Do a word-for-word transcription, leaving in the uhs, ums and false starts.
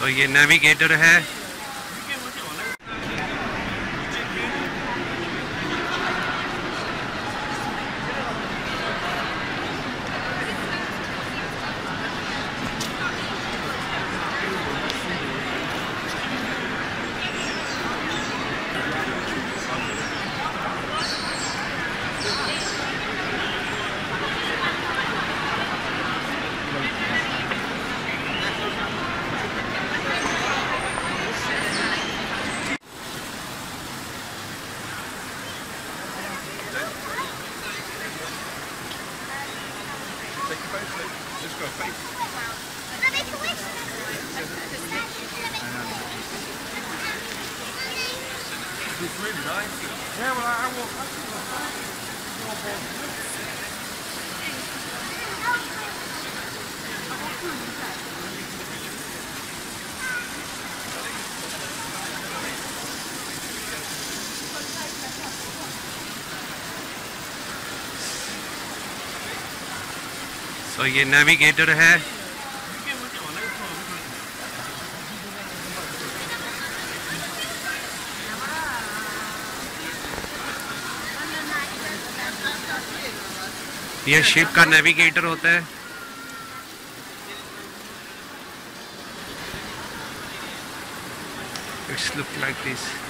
तो ये नेविगेटर है। Just go face. I make a wish. It's really nice. Yeah, well, I want. तो ये नेविगेटर है। ये शिप का नेविगेटर होता है। It's look like this.